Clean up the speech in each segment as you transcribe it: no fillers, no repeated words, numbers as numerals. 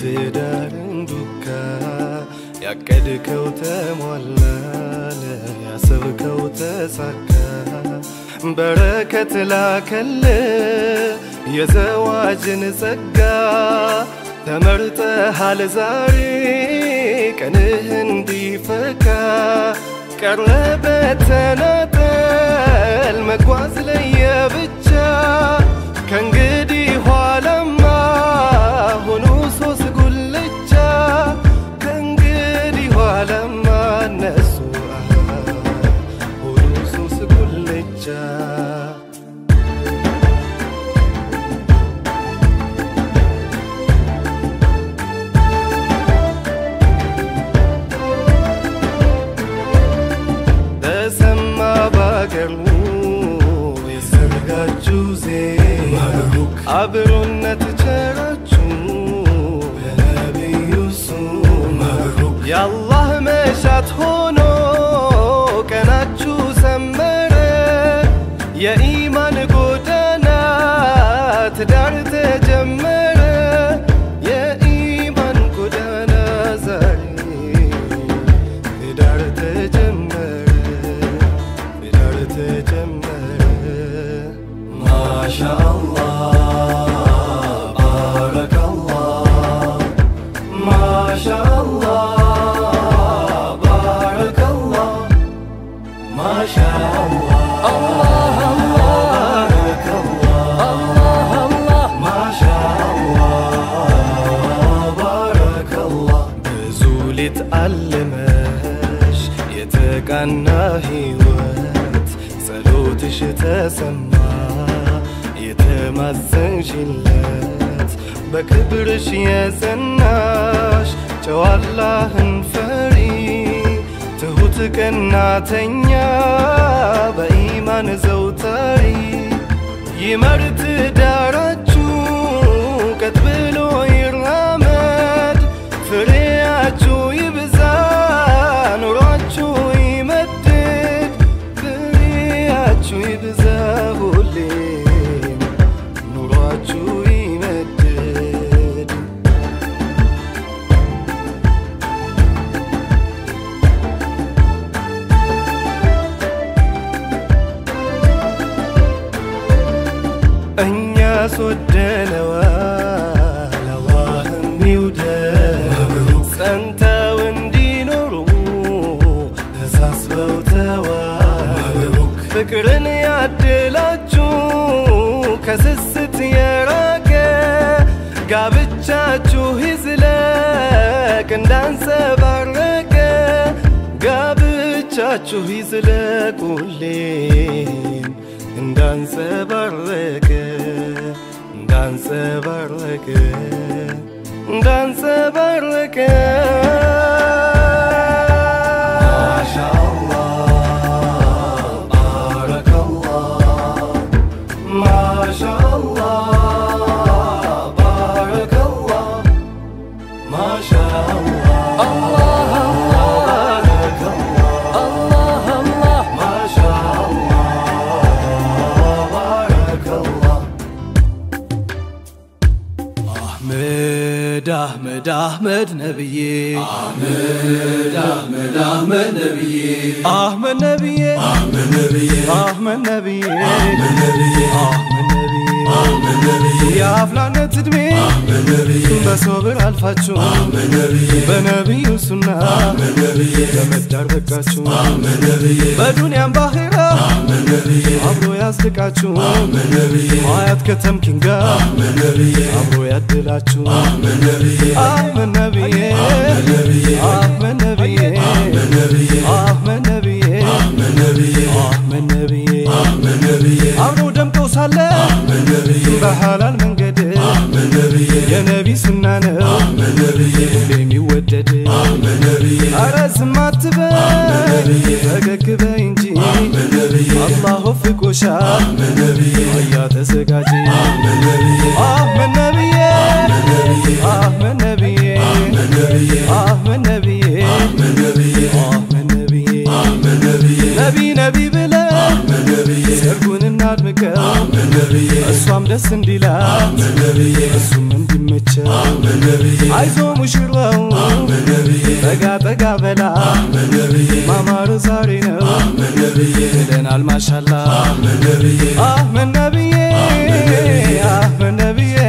تدارن دكا يا كدك وتمولانا يا سبك وتسكا بركة لاكل يا زواج نسكا تمرت حال زاري كنهن ديفكا كربت نطل مقواز ليا بجا كان قدي ولما هنوس وسقول لجا كان قدي ولما نسوها هنوس وسقول لجا تسمى باقرمو يسرقا جوزي عبرو نتجرجو يا نبي يوسف يا الله مشات هونو كانتجو سمرت يا إيمان قدنا تدار تجمرت يا إيمان قدنا زاري تدار تجمرت ما شاء الله بارك الله ما شاء الله بارك الله ما شاء الله الله الله بارك الله الله ما شاء الله بارك الله بزول تعلمش يتقنى هيوت سلوتش تسمى يتمزن شلات بكبرش يا زناش توالله انفري تهوتك الناتنيا بإيمان زوتاري يمرت دارتشو كتبلو يرغمد فرياتشو يبزا نوراتشو يمدد فرياتشو يبزا قولي نوراتشو يمدد أنيا سدنا والله ميودان أنت وندي نورو هزاس وتوان فكرني كسست يا راكا قابتشاتشو هزلك اندانسة بركا قابتشاتشو هزلك والليل اندانسة بركا اندانسة بركا اندانسة بركا أحمد أحمد نبيي أحمد أحمد أحمد نبيي أحمد نبيي أحمد نبيي أحمد نبيي أحمد نبيي أحمد نبيي يا فلانة تدمي أحمد نبيي بسوبر الفاتشو أحمد نبيي بنبي وسنة أحمد نبيي دمدار بكاتشو أحمد نبيي بدنيا باخرة أحمد نبيي عبرو يصدقاتشو أحمد نبيي حياتك تمكنكا أحمد نبيي عبرو يدلاتشو أحمد نبيي أحمد نبيي أحمد نبيي أحمد نبيي أحمد نبيي أحمد نبيي أحمد نبيي أحمد نبيي عمرو دمك وصلى أحمد نبيي بحلال من قدر أحمد نبيي يا نبي سنانا أحمد نبيي ليمي وددي أحمد نبيي أرز ما تبان أحمد نبيي فقك باينجي أحمد نبيي الله فيك وشاف أحمد نبيي ويا تسقاجي أحمد نبيي أحمد نبيي أحمد نبيي أحمد نبيي أحمد نبيي أحمد نبيي أحمد نبيي أحمد نبيي نبي نبي بلا أحمد نبيي سرقون النار مكا أحمد نبيي أسوام دس ندلا أحمد نبيي أسوام دمتشا عايزو مشيرو بقى بقى بلا ماما رزاري نو كلنا ما شاء الله من نبي من نبي من نبي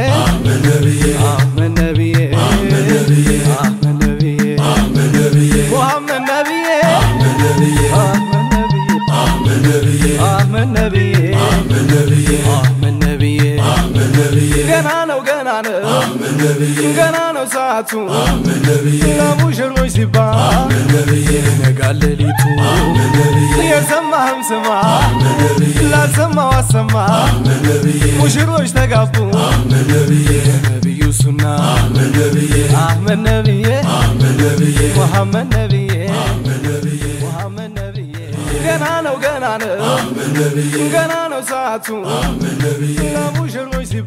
قنانو ساعتو لا مجر ويسيبا نقال ليتو يسمعهم سمع لا سمع وسمع مجر ويش تقابو نبي وسنة أحمد نبي محمد نبي محمد نبي قنانو ساعتو لا مجر ويسيبا